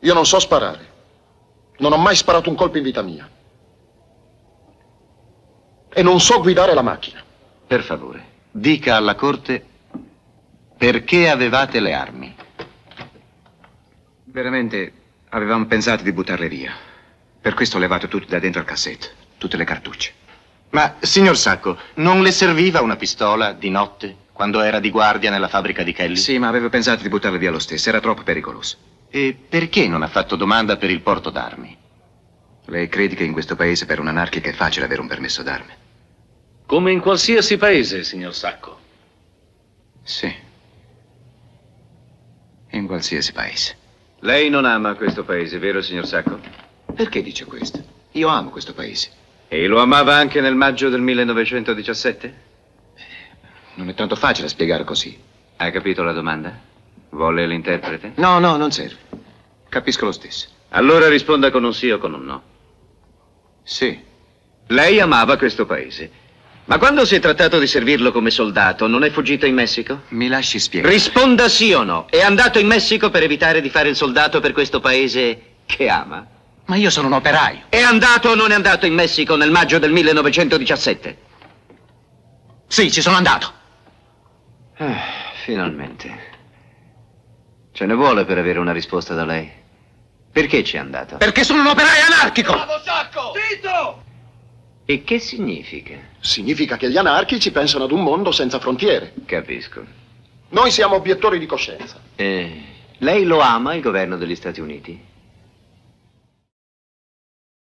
Io non so sparare. Non ho mai sparato un colpo in vita mia. E non so guidare la macchina. Per favore, dica alla corte perché avevate le armi. Veramente avevamo pensato di buttarle via. Per questo ho levato tutto da dentro al cassetto, tutte le cartucce. Ma, signor Sacco, non le serviva una pistola di notte, quando era di guardia nella fabbrica di Kelly? Sì, ma avevo pensato di buttarla via lo stesso, era troppo pericoloso. E perché non ha fatto domanda per il porto d'armi? Lei crede che in questo paese per un anarchico è facile avere un permesso d'arme? Come in qualsiasi paese, signor Sacco. Sì. In qualsiasi paese. Lei non ama questo paese, vero, signor Sacco? Perché dice questo? Io amo questo paese. E lo amava anche nel maggio del 1917? Non è tanto facile spiegare così. Ha capito la domanda? Vuole l'interprete? No, no, non serve. Capisco lo stesso. Allora risponda con un sì o con un no. Sì. Lei amava questo paese. Ma quando si è trattato di servirlo come soldato, non è fuggito in Messico? Mi lasci spiegare. Risponda sì o no. È andato in Messico per evitare di fare il soldato per questo paese che ama? Ma io sono un operaio. È andato o non è andato in Messico nel maggio del 1917? Sì, ci sono andato. Finalmente. Ce ne vuole per avere una risposta da lei. Perché ci è andato? Perché sono un operaio anarchico! Bravo, Sacco! Zitto! E che significa? Significa che gli anarchici pensano ad un mondo senza frontiere. Capisco. Noi siamo obiettori di coscienza. Lei lo ama il governo degli Stati Uniti?